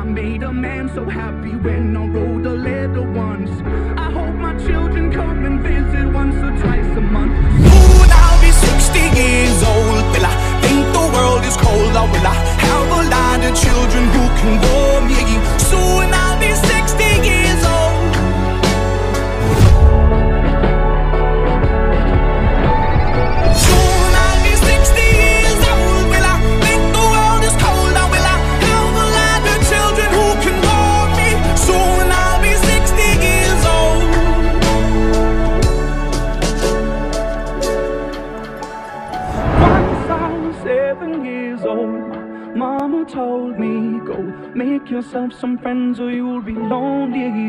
I made a man so happy when I wrote a letter once. I hope my children come and visit once or twice a month. Soon I'll be 60 years old. Will I think the world is cold, or will I have a lot of children who can bore me? Soon I'll be 60 years old. Soon I'll be 60 years old. Will I think the world is cold, or will I have a lot of children who can bore me? Soon I'll be 60 years old. Once I was 7 years old, Mama told me, go make yourself some friends or you'll be lonely.